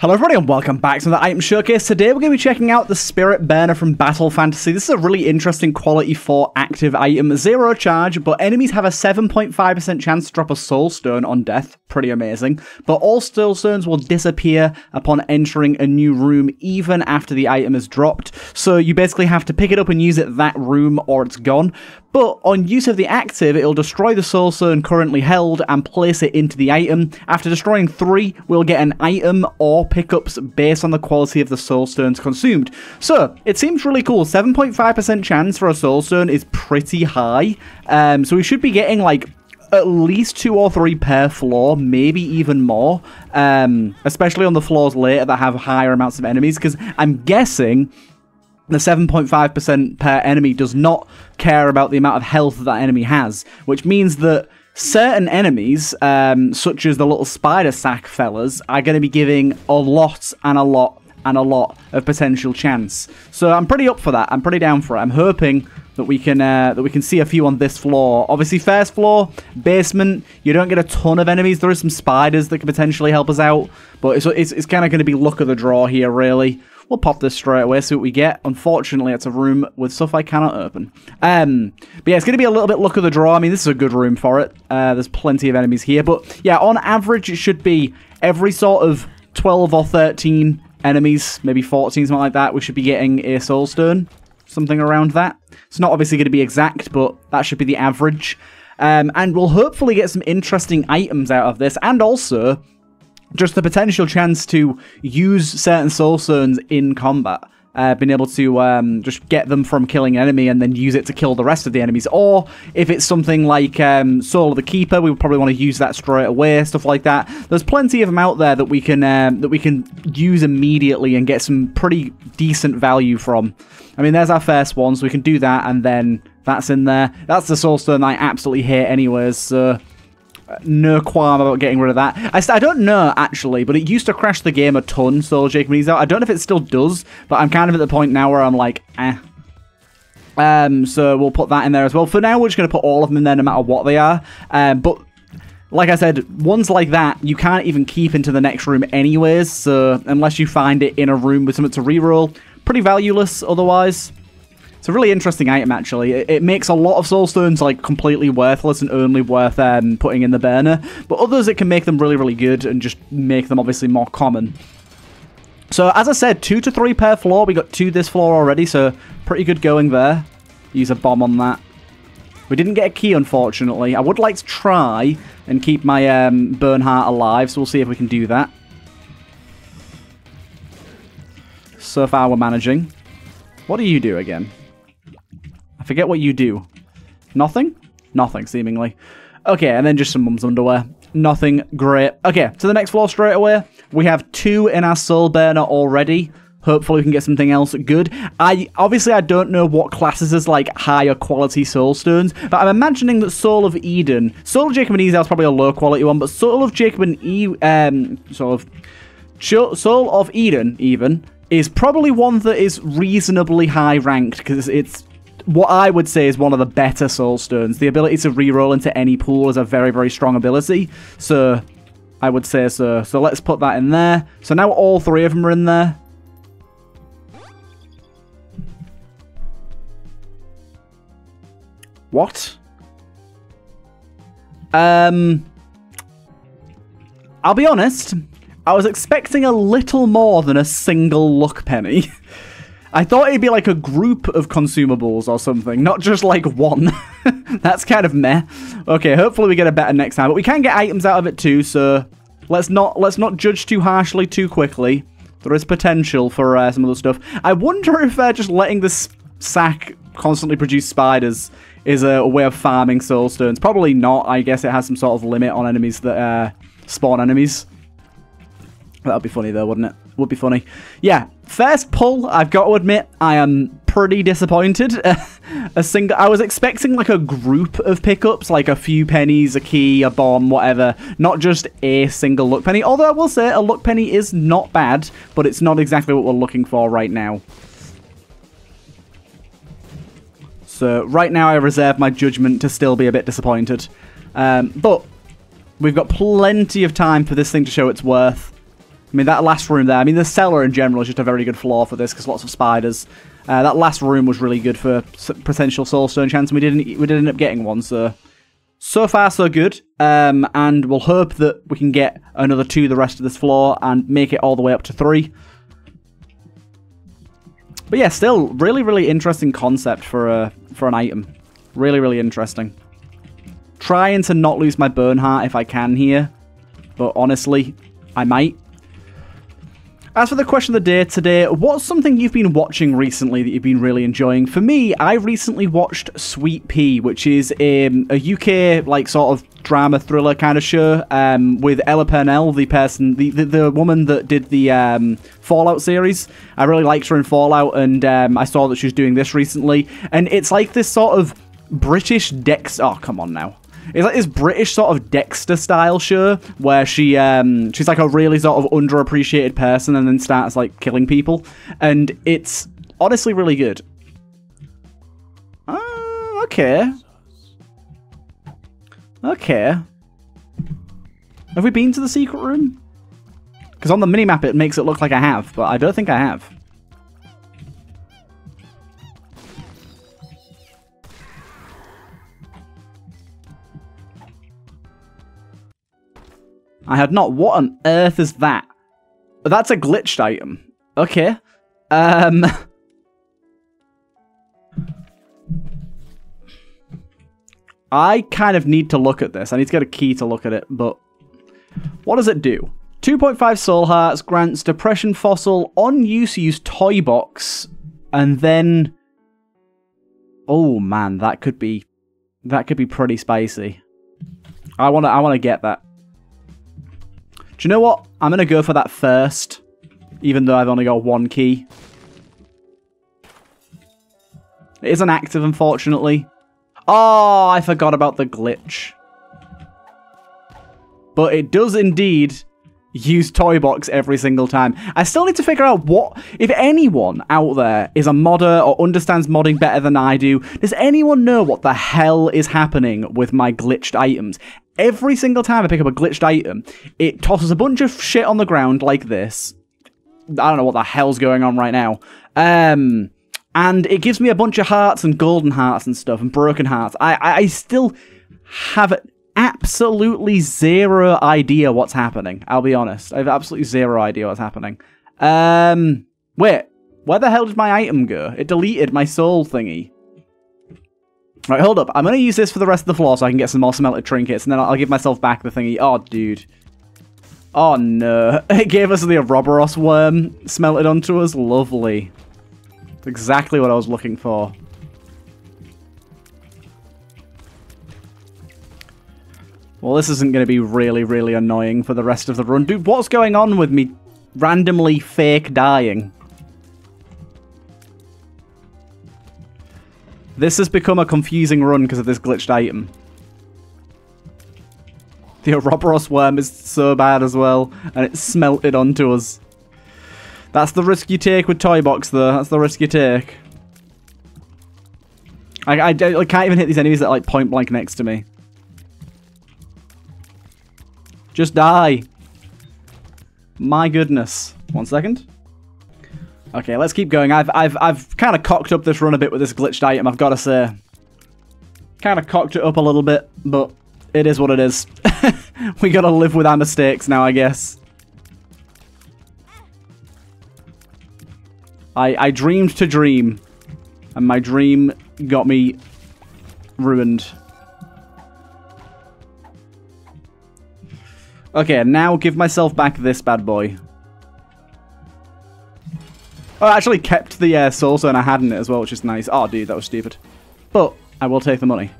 Hello everybody and welcome back to the item showcase. Today we're going to be checking out the Spirit Burner from Battle Fantasy. This is a really interesting quality 4 active item. Zero charge, but enemies have a 7.5% chance to drop a Soul Stone on death. Pretty amazing. But all Soul Stones will disappear upon entering a new room even after the item is dropped. So you basically have to pick it up and use it that room or it's gone. But on use of the active, it'll destroy the Soul Stone currently held and place it into the item. After destroying 3, we'll get an item or pickups based on the quality of the Soul Stones consumed. So, it seems really cool. 7.5% chance for a Soul Stone is pretty high. So we should be getting, like, at least 2 or 3 per floor, maybe even more. Especially on the floors later that have higher amounts of enemies, because I'm guessing the 7.5% per enemy does not care about the amount of health that enemy has, which means that certain enemies, such as the little spider sack fellas, are going to be giving a lot and a lot and a lot of potential chance. So I'm pretty up for that. I'm pretty down for it. I'm hoping that we can see a few on this floor. Obviously, first floor, basement, you don't get a ton of enemies. There are some spiders that could potentially help us out, but it's kind of going to be luck of the draw here, really. We'll pop this straight away, see what we get. Unfortunately, it's a room with stuff I cannot open. But yeah, it's going to be a little bit luck of the draw. I mean, this is a good room for it. There's plenty of enemies here. But yeah, on average, it should be every sort of 12 or 13 enemies, maybe 14, something like that. We should be getting a Soul Stone, something around that. It's not obviously going to be exact, but that should be the average. And we'll hopefully get some interesting items out of this. And also just the potential chance to use certain Soul Stones in combat. Being able to just get them from killing an enemy and then use it to kill the rest of the enemies. Or if it's something like Soul of the Keeper, we would probably want to use that straight away, stuff like that. There's plenty of them out there that we can use immediately and get some pretty decent value from. I mean, there's our first one, so we can do that, and then that's in there. That's the Soul Stone I absolutely hate anyways, so no qualm about getting rid of that. I don't know, actually, but it used to crash the game a ton, so Jake Mini's out. I don't know if it still does, but I'm kind of at the point now where I'm like, eh. So we'll put that in there as well. For now, we're just going to put all of them in there no matter what they are. But like I said, ones like that, you can't even keep into the next room anyways, so unless you find it in a room with something to reroll, pretty valueless otherwise. It's a really interesting item, actually. It makes a lot of Soul Stones, like, completely worthless and only worth putting in the burner. But others, it can make them really, really good and just make them, obviously, more common. So, as I said, 2 to 3 per floor. We got 2 this floor already, so pretty good going there. Use a bomb on that. We didn't get a key, unfortunately. I would like to try and keep my Burnheart alive, so we'll see if we can do that. So far, we're managing. What do you do again? I forget what you do. Nothing? Nothing, seemingly. Okay, and then just some mum's underwear. Nothing great. Okay, to the next floor straight away. We have 2 in our Soul Burner already. Hopefully we can get something else good. I don't know what classes is like higher quality Soul Stones, but I'm imagining that Soul of Eden, Soul of Jacob and Ezel is probably a low quality one, but Soul of Jacob and Soul of Eden even is probably one that is reasonably high ranked because it's what I would say is one of the better Soul Stones. The ability to reroll into any pool is a very, very strong ability. So, I would say so. So, let's put that in there. So, now all 3 of them are in there. What? I'll be honest. I was expecting a little more than a single luck penny. I thought it'd be like a group of consumables or something, not just like one. That's kind of meh. Okay, hopefully we get a better next time, but we can get items out of it too, so let's not judge too harshly too quickly. There is potential for some of the stuff. I wonder if just letting this sack constantly produce spiders is a way of farming Soul Stones. Probably not. I guess it has some sort of limit on enemies that spawn enemies. That would be funny though, wouldn't it? Would be funny. Yeah, first pull, I've got to admit, I am pretty disappointed. I was expecting like a group of pickups, like a few pennies, a key, a bomb, whatever. Not just a single luck penny. Although I will say a luck penny is not bad, but it's not exactly what we're looking for right now. So right now I reserve my judgment to still be a bit disappointed. But we've got plenty of time for this thing to show its worth. I mean, that last room there, I mean, the cellar in general is just a very good floor for this because lots of spiders. That last room was really good for potential Soul Stone chance, and we did end up getting one, so... So far, so good, and we'll hope that we can get another two the rest of this floor and make it all the way up to 3. But yeah, still, really, really interesting concept for an item. Really, really interesting. Trying to not lose my Burnheart if I can here, but honestly, I might. As for the question of the day today, what's something you've been watching recently that you've been really enjoying? For me, I recently watched Sweet Pea, which is a UK, like, sort of drama thriller kind of show with Ella Purnell, the woman that did the Fallout series. I really liked her in Fallout, and I saw that she was doing this recently. And it's like this sort of British Dexter... Oh, come on now. It's like this British sort of Dexter-style show where she's like a really sort of underappreciated person and then starts, like, killing people. And it's honestly really good. Okay. Okay. Have we been to the secret room? Because on the minimap it makes it look like I have, but I don't think I have. I had not. What on earth is that? That's a glitched item. Okay. I kind of need to look at this. I need to get a key to look at it, but... What does it do? 2.5 soul hearts, grants depression fossil, on use toy box, and then... Oh man, that could be pretty spicy. I wanna get that. Do you know what? I'm going to go for that first, even though I've only got one key. It isn't active, unfortunately. Oh, I forgot about the glitch. But it does indeed use Toy Box every single time. I still need to figure out what... If anyone out there is a modder or understands modding better than I do, does anyone know what the hell is happening with my glitched items? Every single time I pick up a glitched item, it tosses a bunch of shit on the ground like this. I don't know what the hell's going on right now. And it gives me a bunch of hearts and golden hearts and stuff and broken hearts. I still have absolutely zero idea what's happening. I'll be honest. I have absolutely zero idea what's happening. Wait. Where the hell did my item go? It deleted my soul thingy. Right, hold up. I'm going to use this for the rest of the floor so I can get some more smelted trinkets, and then I'll give myself back the thingy. Oh, dude. Oh, no. It gave us the Ouroboros worm smelted onto us. Lovely. That's exactly what I was looking for. Well, this isn't going to be really, really annoying for the rest of the run. Dude, what's going on with me randomly fake dying? This has become a confusing run because of this glitched item. The Ouroboros worm is so bad as well, and it's smelted onto us. That's the risk you take with Toy Box, though. That's the risk you take. I can't even hit these enemies that are, like, point blank next to me. Just die. My goodness. One second. Okay, let's keep going. I've kind of cocked up this run a bit with this glitched item, I've got to say. Kind of cocked it up a little bit, but it is what it is. We got to live with our mistakes now, I guess. I dreamed to dream, and my dream got me ruined. Okay, now give myself back this bad boy. Oh, I actually kept the soul stone I had in it as well, which is nice. Oh, dude, that was stupid. But I will take the money.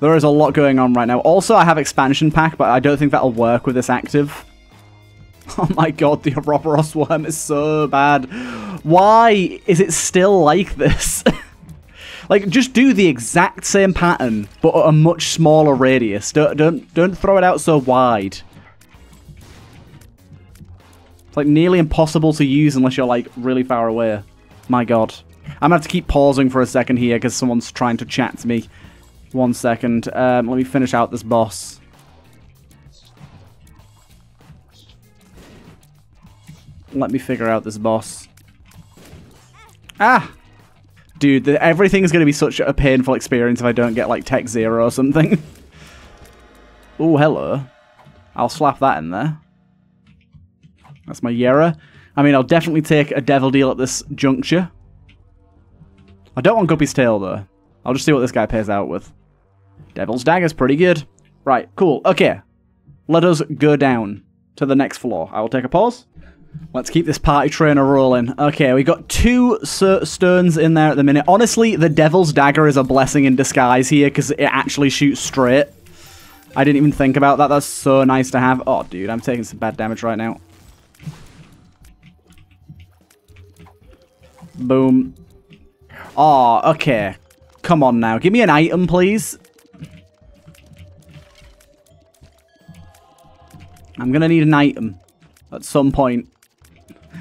There is a lot going on right now. Also, I have expansion pack, but I don't think that'll work with this active. Oh my god, the Ouroboros worm is so bad. Why is it still like this? Like, just do the exact same pattern, but at a much smaller radius. Don't throw it out so wide. It's, like, nearly impossible to use unless you're, like, really far away. My god. I'm gonna have to keep pausing for a second here because someone's trying to chat to me. One second. Let me finish out this boss. Let me figure out this boss. Ah! Dude, everything is going to be such a painful experience if I don't get, like, Tech Zero or something. Oh, hello. I'll slap that in there. That's my Yera. I mean, I'll definitely take a devil deal at this juncture. I don't want Guppy's tail, though. I'll just see what this guy pairs out with. Devil's Dagger's pretty good. Right, cool. Okay. Let us go down to the next floor. I will take a pause. Let's keep this party trainer rolling. Okay, we got two stones in there at the minute. Honestly, the Devil's Dagger is a blessing in disguise here because it actually shoots straight. I didn't even think about that. That's so nice to have. Oh, dude, I'm taking some bad damage right now. Boom. Oh, okay. Come on now. Give me an item, please. I'm going to need an item at some point.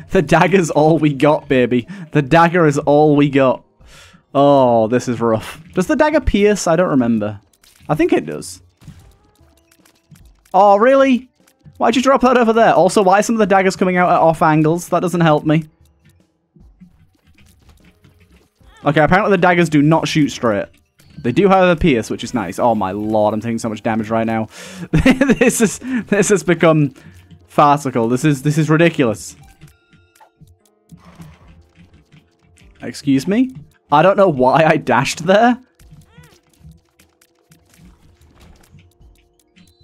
The dagger's all we got, baby. The dagger is all we got. Oh, this is rough. Does the dagger pierce? I don't remember. I think it does. Oh, really? Why'd you drop that over there? Also, why are some of the daggers coming out at off angles? That doesn't help me. Okay, apparently the daggers do not shoot straight. They do, however, pierce, which is nice. Oh my lord, I'm taking so much damage right now. This has become farcical. This is ridiculous. Excuse me? I don't know why I dashed there.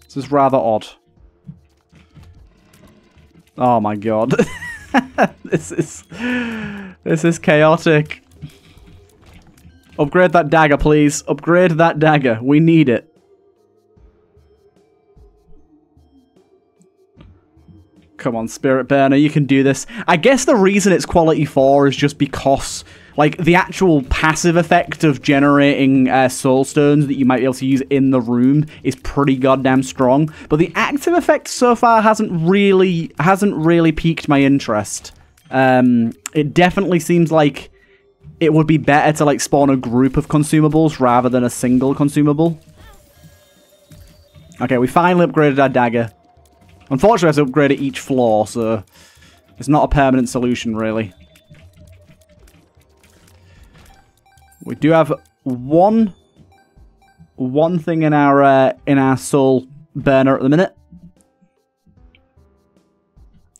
This is rather odd. Oh my god. This is chaotic. Upgrade that dagger, please. Upgrade that dagger. We need it. Come on, Spirit Burner. You can do this. I guess the reason it's quality 4 is just because, like, the actual passive effect of generating soul stones that you might be able to use in the room is pretty goddamn strong. But the active effect so far hasn't really piqued my interest. It definitely seems like it would be better to, like, spawn a group of consumables rather than a single consumable. Okay, we finally upgraded our dagger. Unfortunately, I have to upgrade it each floor, so it's not a permanent solution, really. We do have one thing in our soul burner at the minute.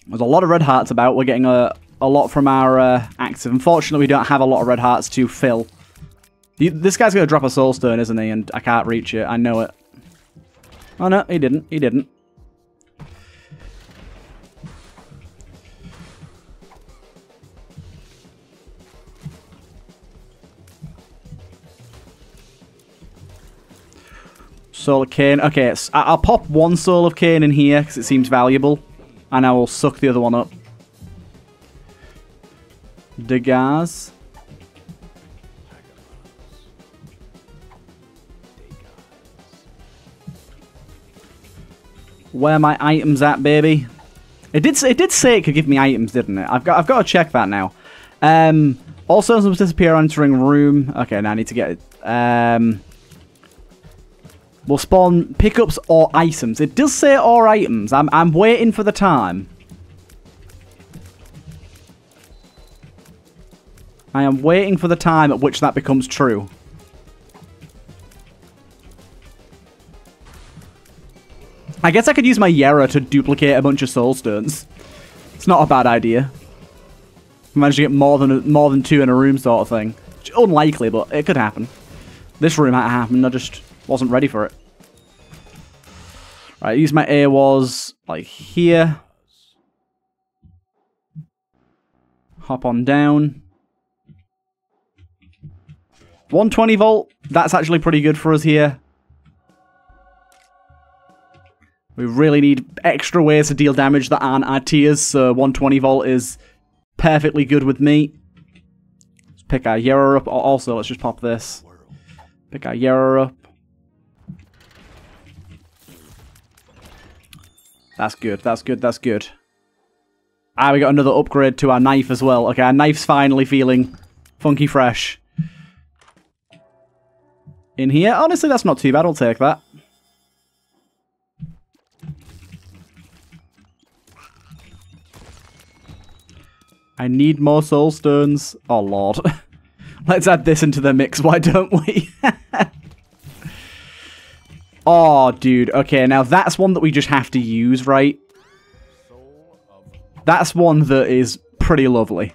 There's a lot of red hearts about. We're getting a lot from our active. Unfortunately, we don't have a lot of red hearts to fill. This guy's going to drop a soul stone, isn't he? And I can't reach it. I know it. Oh, no, he didn't. He didn't. Soul of Cain. Okay, I'll pop one Soul of Cain in here because it seems valuable. And I will suck the other one up. Degas. Where are my items at, baby? It did say it could give me items, didn't it? I've got to check that now. Also, some disappear entering room. Okay, now I need to get it. We'll spawn pickups or items. It does say or items. I'm waiting for the time. I am waiting for the time at which that becomes true. I guess I could use my Yera to duplicate a bunch of soul stones. It's not a bad idea. I managed to get more than two in a room sort of thing. Which is unlikely, but it could happen. This room might happen. I just wasn't ready for it. Right, I used my AWAS like here. Hop on down. 120 volt, that's actually pretty good for us here. We really need extra ways to deal damage that aren't our tiers, so 120 volt is perfectly good with me. Let's pick our Yera up. Also, let's just pop this. Pick our Yera up. That's good, that's good, that's good. Ah, we got another upgrade to our knife as well. Okay, our knife's finally feeling funky fresh. In here. Honestly, that's not too bad. I'll take that. I need more soul stones. Oh, Lord. Let's add this into the mix, why don't we? Oh, dude. Okay, now that's one that we just have to use, right? That's one that is pretty lovely.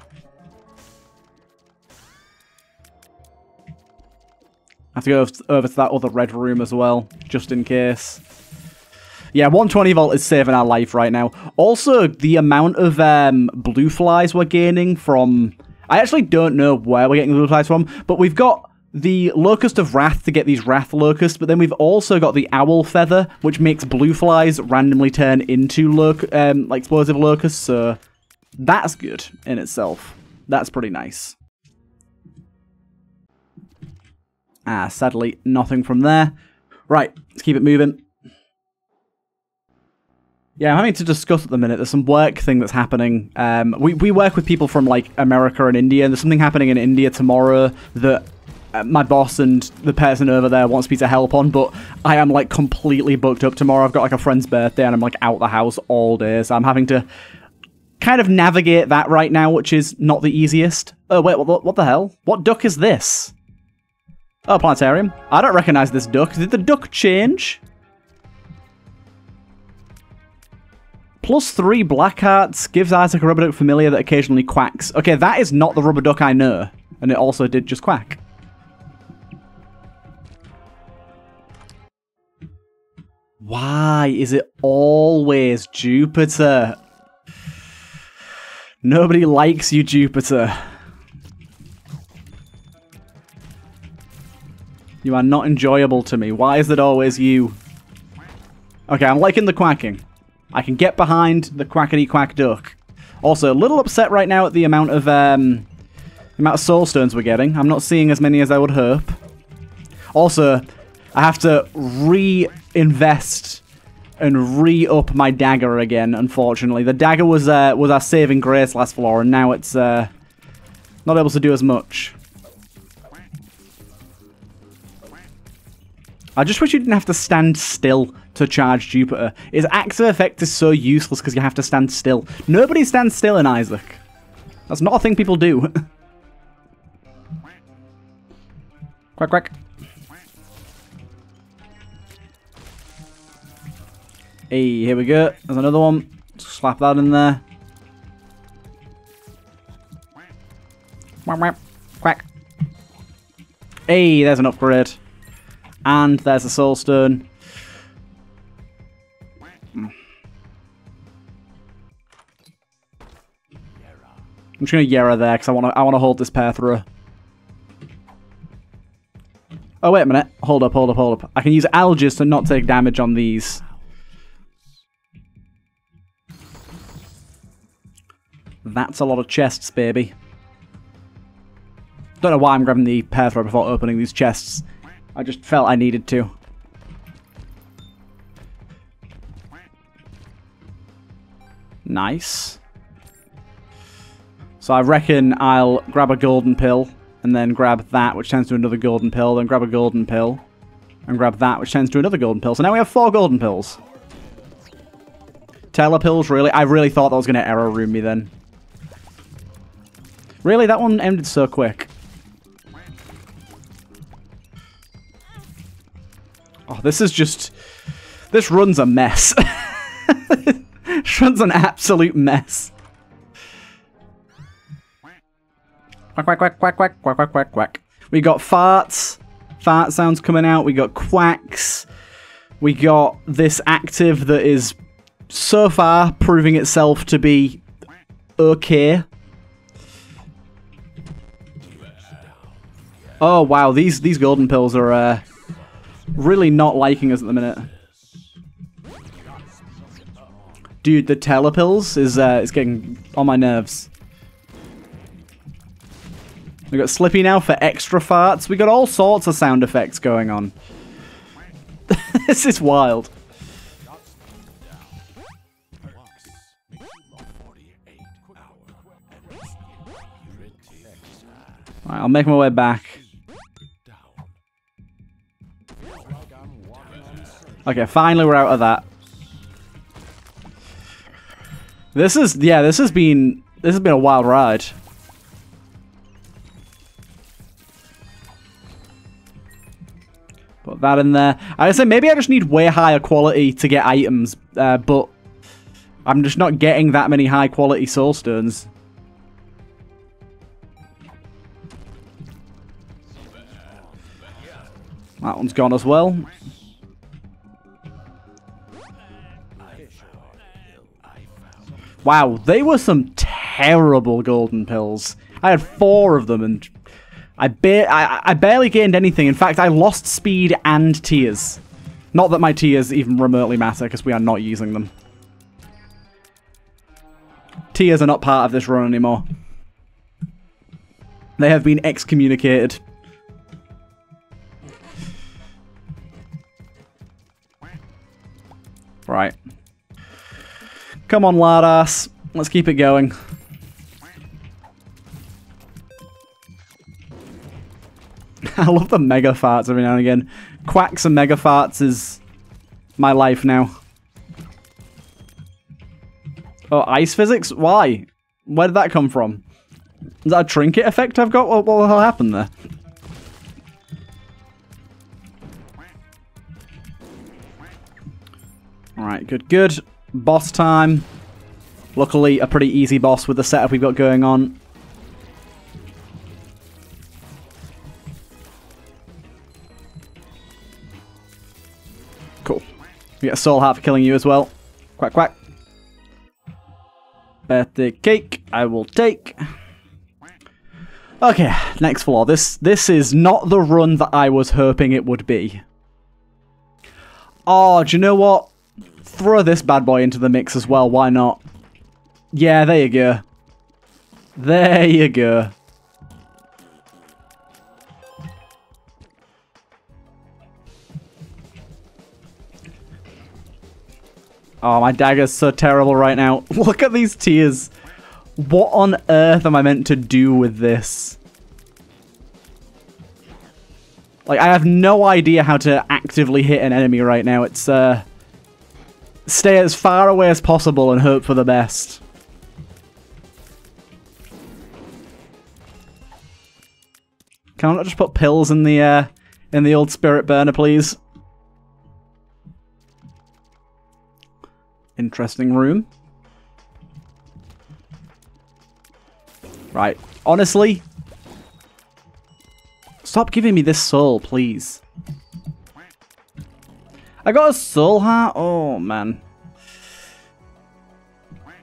I have to go over to that other red room as well, just in case. Yeah, 120 volt is saving our life right now. Also, the amount of blue flies we're gaining from... I actually don't know where we're getting the blue flies from, but we've got the locust of wrath to get these wrath locusts, but then we've also got the owl feather, which makes blue flies randomly turn into like explosive locusts, so that's good in itself. That's pretty nice. Ah, sadly, nothing from there. Right, let's keep it moving. Yeah, I'm having to discuss at the minute. There's some work thing that's happening. We work with people from, like, America and India, and there's something happening in India tomorrow that my boss and the person over there wants me to help on, but I am, like, completely booked up tomorrow. I've got, like, a friend's birthday, and I'm, like, out the house all day, so I'm having to kind of navigate that right now, which is not the easiest. Oh, wait, what the hell? What duck is this? Oh, planetarium. I don't recognize this duck. Did the duck change? +3 black hearts gives Isaac a rubber duck familiar that occasionally quacks. Okay, that is not the rubber duck I know. And it also did just quack. Why is it always Jupiter? Nobody likes you, Jupiter. You are not enjoyable to me. Why is it always you? Okay, I'm liking the quacking. I can get behind the quackity-quack duck. Also, a little upset right now at the amount of soul stones we're getting. I'm not seeing as many as I would hope. Also, I have to reinvest and re-up my dagger again, unfortunately. The dagger was our saving grace last floor, and now it's not able to do as much. I just wish you didn't have to stand still to charge Jupiter. His active effect is so useless because you have to stand still. Nobody stands still in Isaac. That's not a thing people do. Quack, quack. Hey, here we go. There's another one. Just slap that in there. Quack, quack, quack. Hey, there's an upgrade. And there's a soul stone. I'm just gonna Yera there because I wanna hold this pair through. Oh wait a minute. Hold up, hold up, hold up. I can use algae to not take damage on these. That's a lot of chests, baby. Don't know why I'm grabbing the pair throw before opening these chests. I just felt I needed to. Nice. So I reckon I'll grab a golden pill, and then grab that, which turns to another golden pill, then grab a golden pill, and grab that, which turns to another golden pill. So now we have 4 golden pills. Telepills, really? I really thought that was going to error room me then. Really? That one ended so quick. Oh, this is just... This run's a mess. This run's an absolute mess. Quack, quack, quack, quack, quack, quack, quack, quack, quack. We got farts. Fart sounds coming out. We got quacks. We got this active that is so far proving itself to be okay. Oh, wow. These golden pills are... really not liking us at the minute. Dude, the telepills is getting on my nerves. We got Slippy now for extra farts. We got all sorts of sound effects going on. This is wild. Alright, I'll make my way back. Okay, finally we're out of that. This has been This has been a wild ride. Put that in there. I say maybe I just need way higher quality to get items, but I'm just not getting that many high quality soul stones. That one's gone as well. Wow, they were some terrible golden pills. I had 4 of them and I barely gained anything. In fact, I lost speed and tears. Not that my tears even remotely matter, because we are not using them. Tears are not part of this run anymore. They have been excommunicated. Right. Come on, lard ass. Let's keep it going. I love the mega farts every now and again. Quacks and mega farts is my life now. Oh, ice physics? Why? Where did that come from? Is that a trinket effect I've got? What the hell happened there? Alright, good, good. Boss time. Luckily, a pretty easy boss with the setup we've got going on. Cool. We get a soul heart for killing you as well. Quack, quack. Birthday cake, I will take. Okay, next floor. This is not the run that I was hoping it would be. Oh, do you know what? Throw this bad boy into the mix as well, why not? Yeah, there you go. There you go. Oh, my dagger's so terrible right now. Look at these tears. What on earth am I meant to do with this? Like, I have no idea how to actively hit an enemy right now. It's, stay as far away as possible and hope for the best. Can I not just put pills in the old Spirit Burner, please? Interesting room. Right. Honestly, stop giving me this soul, please. I got a soul heart? Oh, man.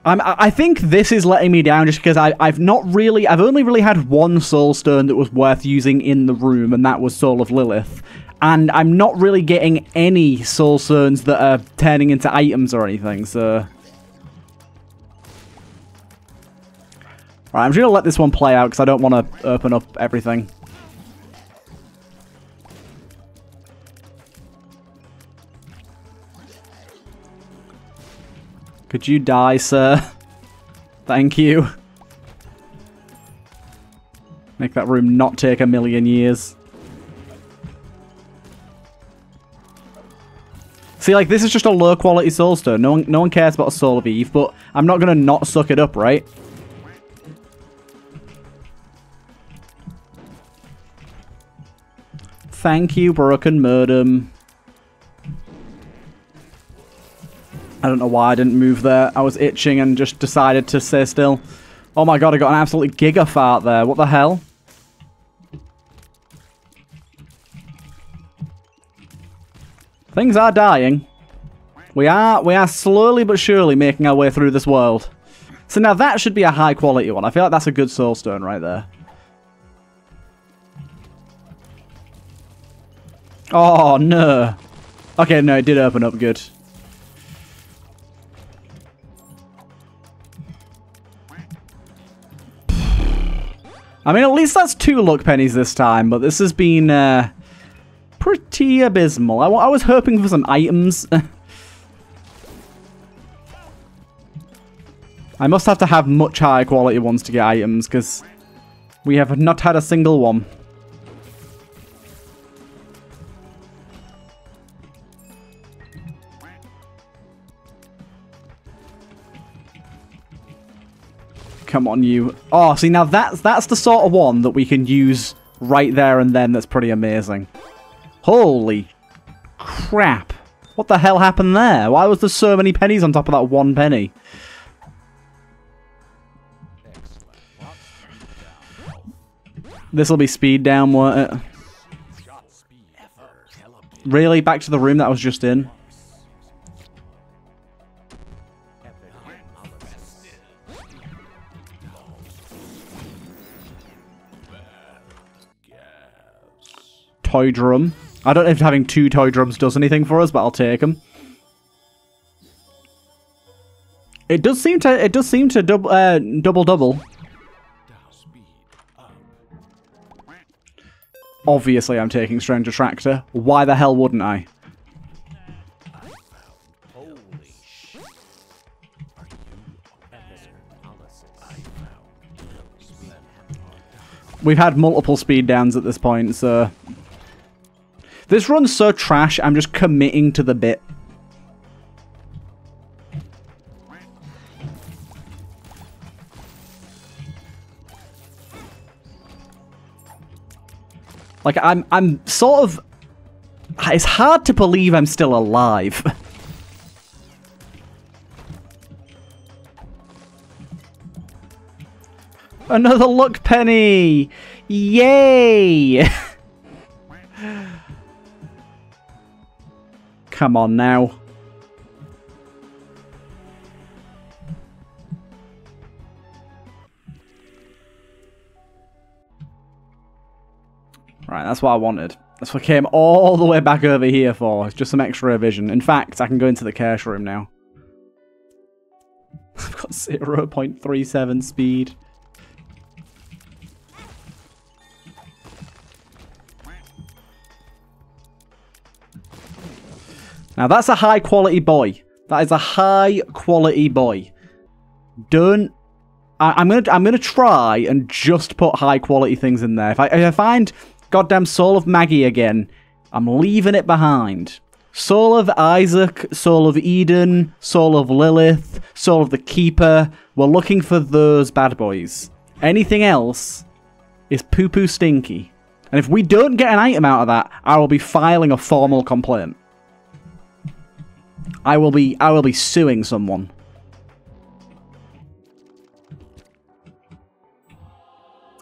I think this is letting me down just because I've only really had one soul stone that was worth using in the room, and that was Soul of Lilith. And I'm not really getting any soul stones that are turning into items or anything, so... Right, I'm just going to let this one play out because I don't want to open up everything. Could you die, sir? Thank you. Make that room not take a million years. See, like, this is just a low-quality soul stone. No one cares about a Soul of Eve, but I'm not going to not suck it up, right? Thank you, broken modem. I don't know why I didn't move there. I was itching and just decided to stay still. Oh my god, I got an absolute giga fart there. What the hell? Things are dying. We are slowly but surely making our way through this world. So now that should be a high quality one. I feel like that's a good soul stone right there. Oh no. Okay, no, it did open up good. I mean, at least that's 2 luck pennies this time, but this has been, pretty abysmal. I was hoping for some items. I must have to have much higher quality ones to get items, because we have not had a single one. Come on, you. Oh, see, now that's the sort of one that we can use right there and then. That's pretty amazing. Holy crap. What the hell happened there? Why was there so many pennies on top of that one penny? This'll be speed down, won't it? Really? Back to the room that I was just in? Toy drum. I don't know if having 2 toy drums does anything for us, but I'll take them. It does seem to. It does seem to double. Obviously, I'm taking Strange Attractor. Why the hell wouldn't I? We've had multiple speed downs at this point, so. This run's so trash, I'm just committing to the bit. Like, I'm sort of... It's hard to believe I'm still alive. Another luck penny! Yay! Come on now. Right, that's what I wanted. That's what I came all the way back over here for. It's just some extra vision. In fact, I can go into the cash room now. I've got 0.37 speed. Now that's a high quality boy. That is a high quality boy. Don't. I'm gonna try and just put high quality things in there. If I find goddamn Soul of Maggie again, I'm leaving it behind. Soul of Isaac, Soul of Eden, Soul of Lilith, Soul of the Keeper. We're looking for those bad boys. Anything else is poo poo stinky. And if we don't get an item out of that, I will be filing a formal complaint. I will be suing someone.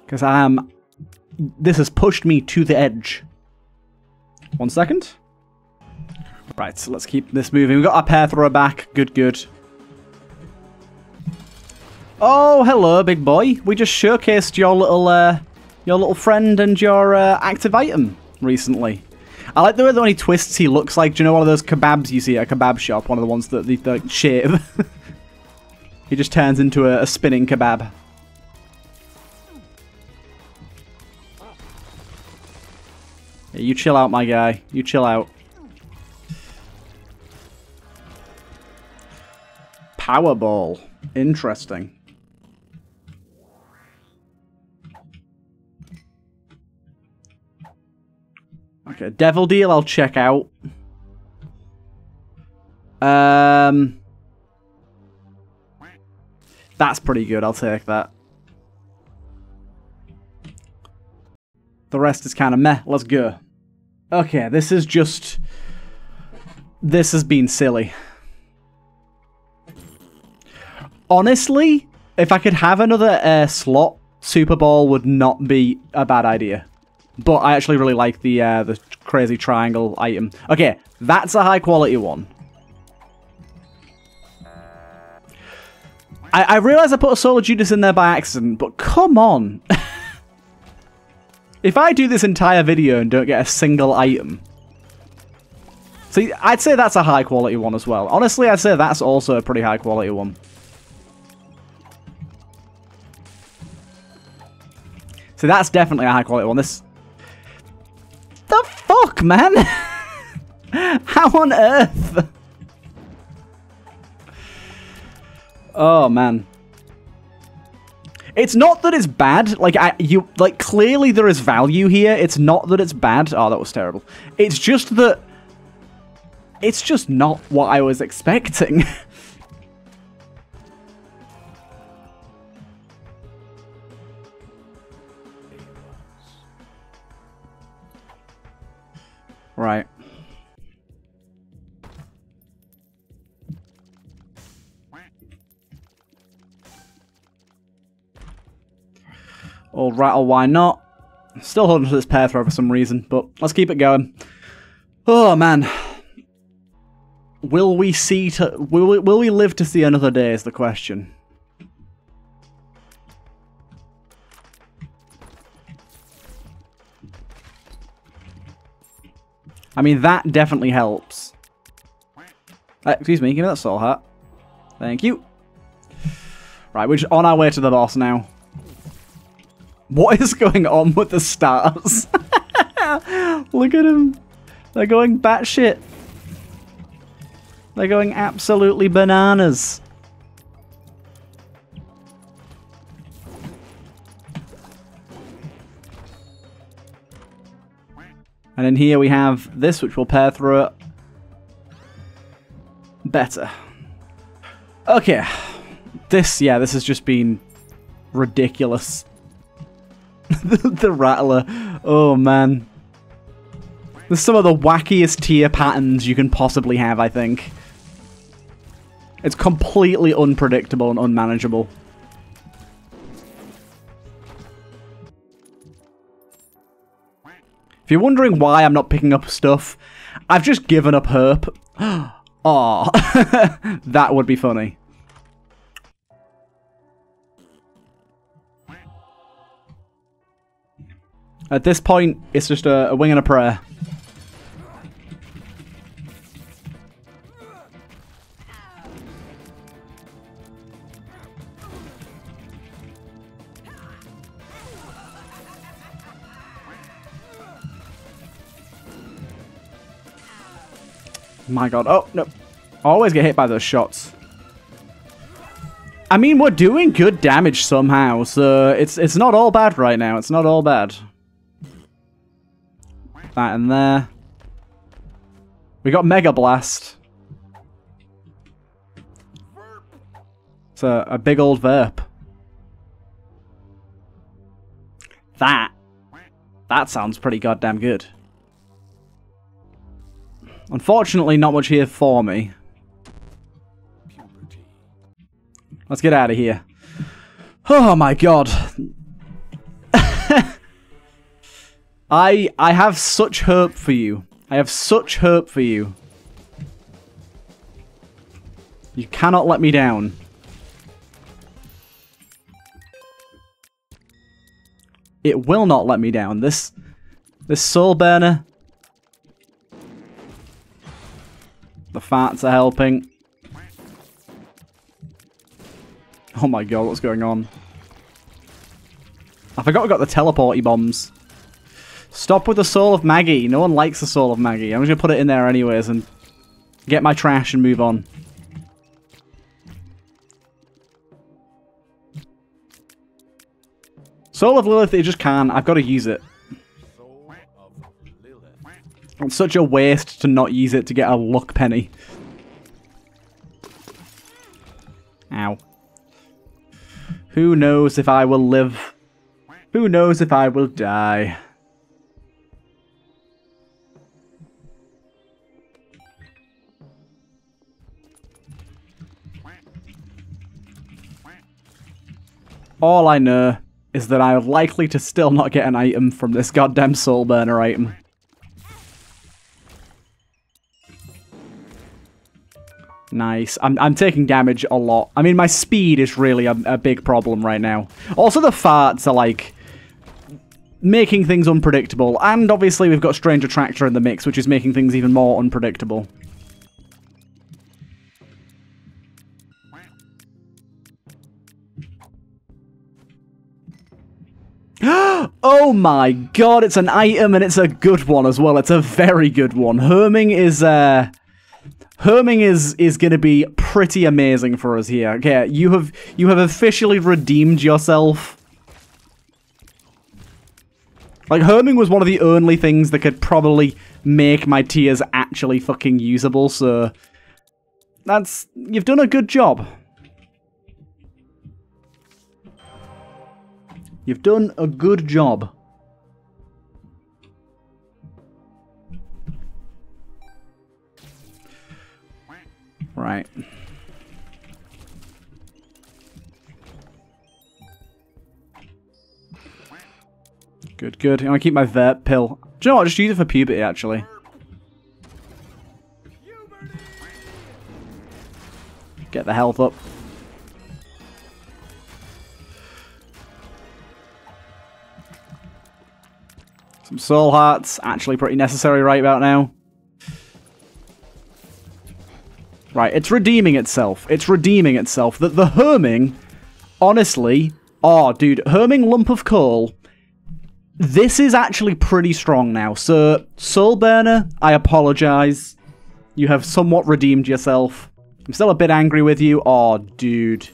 Because this has pushed me to the edge. One second. Right, so let's keep this moving. We've got our pair thrower back. Good, good. Oh, hello, big boy. We just showcased your little friend and your active item recently. I like the way that when he twists, he looks like, do you know one of those kebabs you see at a kebab shop? One of the ones that they shave. He just turns into a spinning kebab. Yeah, you chill out, my guy. You chill out. Powerball. Interesting. Okay, Devil Deal I'll check out. That's pretty good, I'll take that. The rest is kind of meh, let's go. Okay, this is just... This has been silly. Honestly, if I could have another slot, Super Bowl would not be a bad idea. But I actually really like the crazy triangle item. Okay, that's a high quality one. I realize I put a Soul of Judas in there by accident, but come on. If I do this entire video and don't get a single item. See, I'd say that's a high quality one as well. Honestly, I'd say that's also a pretty high quality one. See, that's definitely a high quality one. This... The fuck, man? How on earth? Oh, man. It's not that it's bad. Like, clearly there is value here. It's not that it's bad. Oh, that was terrible. It's just that... It's just not what I was expecting. right. Old rattle, why not? Still holding to this pair throw for some reason, but let's keep it going. Oh man, will we see? Will we live to see another day? Is the question. I mean, that definitely helps. Excuse me, give me that soul hat. Thank you. Right, we're just on our way to the boss now. What is going on with the stars? Look at them. They're going batshit. They're going absolutely bananas. And in here we have this, which will pair through it better. Okay. This, yeah, this has just been ridiculous. The rattler. Oh, man. There's some of the wackiest tier patterns you can possibly have, I think. It's completely unpredictable and unmanageable. If you're wondering why I'm not picking up stuff, I've just given up herp. Aw. That would be funny. At this point, it's just a wing and a prayer. My god. Oh, no. I always get hit by those shots. I mean, we're doing good damage somehow, so it's not all bad right now. It's not all bad. That in there. We got Mega Blast. It's a big old verp. That sounds pretty goddamn good. Unfortunately, not much here for me. Let's get out of here. Oh my god. I have such hope for you. I have such hope for you. You cannot let me down. It will not let me down. This soul burner. The farts are helping. Oh my god, what's going on? I forgot we got the teleporty bombs. Stop with the Soul of Maggie. No one likes the Soul of Maggie. I'm just going to put it in there anyways and get my trash and move on. Soul of Lilith, it just can't. I've got to use it. Soul of Lilith. It's such a waste to not use it to get a luck penny. Ow. Who knows if I will live? Who knows if I will die? All I know is that I am likely to still not get an item from this goddamn soul burner item. Nice. I'm taking damage a lot. I mean, my speed is really a big problem right now. Also, the farts are, like, making things unpredictable. And obviously, we've got Strange Attractor in the mix, which is making things even more unpredictable. Oh my god, it's an item and it's a good one as well. It's a very good one. Herming is gonna be pretty amazing for us here. Okay, you have officially redeemed yourself. Like, herming was one of the only things that could probably make my tiers actually fucking usable, so you've done a good job. You've done a good job. Right. Good, good. I'm gonna keep my vert pill. Do you know what? Just use it for puberty, actually. Get the health up. Some soul hearts, actually pretty necessary right about now. Right, it's redeeming itself. It's redeeming itself. The herming, honestly, oh, dude, herming lump of coal, this is actually pretty strong now. So, Soul Burner, I apologize. You have somewhat redeemed yourself. I'm still a bit angry with you. Oh, dude.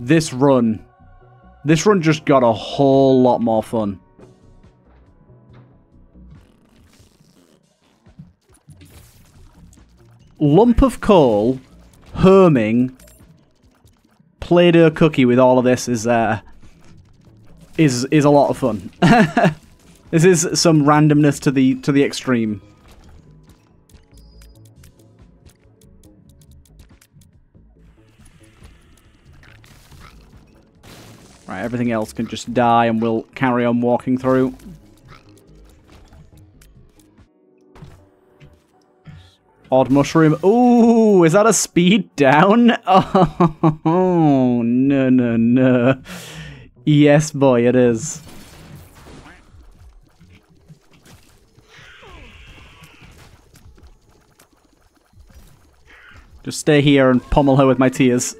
This run just got a whole lot more fun. Lump of coal, herming, Play-Doh cookie with all of this is a lot of fun. This is some randomness to the extreme. Right, everything else can just die and we'll carry on walking through. Odd mushroom. Ooh, is that a speed down? Oh, no, no, no. Yes, boy, it is. Just stay here and pummel her with my tears.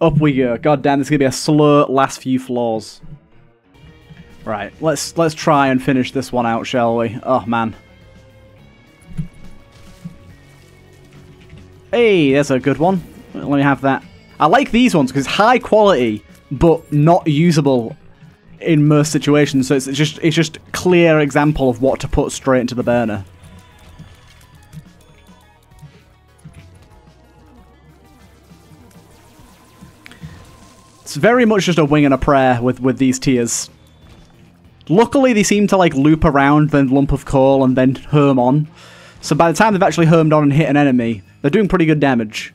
Up we go. God damn, this is gonna be a slow last few floors. Right, let's try and finish this one out, shall we? Oh, man. Hey, that's a good one. Let me have that. I like these ones because it's high quality, but not usable in most situations. So it's just a clear example of what to put straight into the burner. It's very much just a wing and a prayer with these tiers. Luckily, they seem to like loop around, then lump of coal, and then herm on. So by the time they've actually hermed on and hit an enemy, they're doing pretty good damage.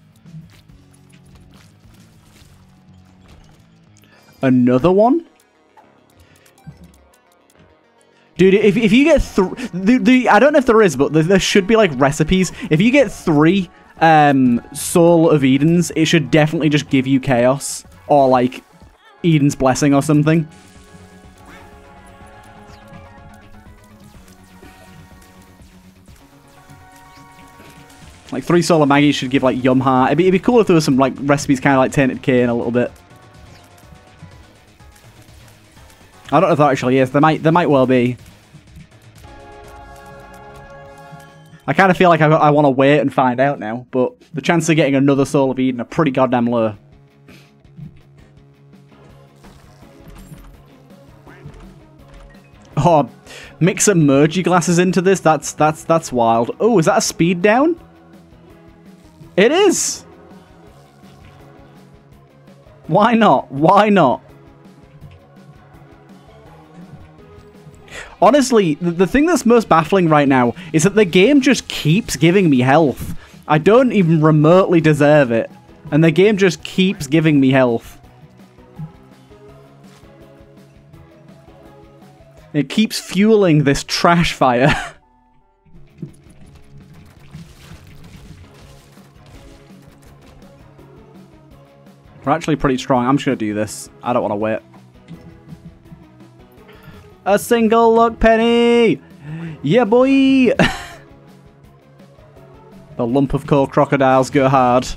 Another one? Dude, if you get three... I don't know if there is, but there should be like recipes. If you get 3 Soul of Edens, it should definitely just give you chaos. Or, like, Eden's Blessing or something. Like, 3 Soul of Maggie should give, like, Yum Heart. It'd be cool if there was some, like, recipes kind of like Tainted Cane a little bit. I don't know if that actually is. There might well be. I kind of feel like I want to wait and find out now, but the chances of getting another Soul of Eden are pretty goddamn low. Oh, mix emergy glasses into this? That's wild. Oh, is that a speed down? It is! Why not? Why not? Honestly, the thing that's most baffling right now is that the game just keeps giving me health. I don't even remotely deserve it. And the game just keeps giving me health. It keeps fueling this trash fire. We're actually pretty strong. I'm just going to do this. I don't want to wait. A single luck penny! Yeah, boy! The lump of coal crocodiles go hard.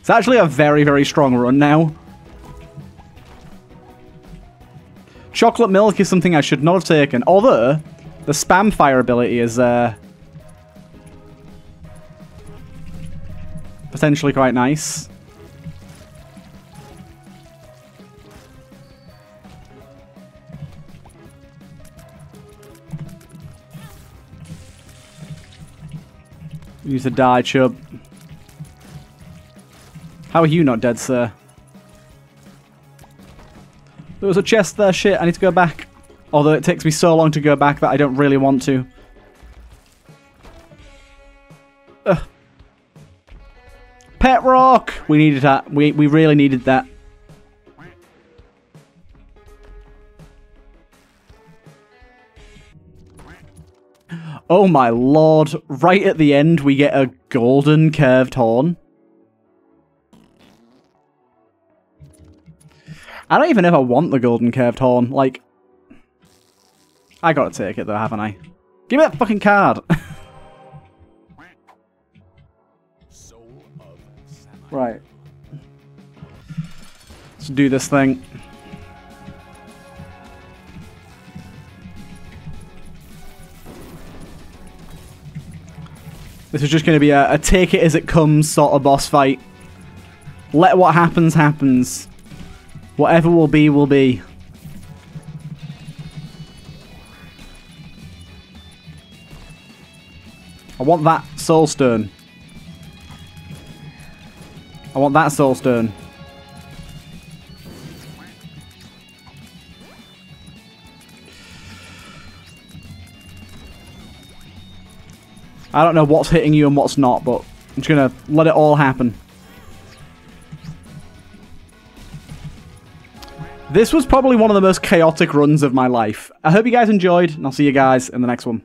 It's actually a very, very strong run now. Chocolate milk is something I should not have taken, although the spam fire ability is potentially quite nice. Use a die, chub. How are you not dead, sir? There was a chest there, shit, I need to go back. Although it takes me so long to go back that I don't really want to. Ugh. Pet rock! We needed that. We really needed that. Oh my lord. Right at the end we get a golden curved horn. I don't even ever want the golden curved horn. Like, I gotta take it though, haven't I? Give me that fucking card! Right. Let's do this thing. This is just going to be a take it as it comes sort of boss fight. Let what happens, happens. Whatever will be, will be. I want that Soul Stone. I want that Soul Stone. I don't know what's hitting you and what's not, but I'm just going to let it all happen. This was probably one of the most chaotic runs of my life. I hope you guys enjoyed, and I'll see you guys in the next one.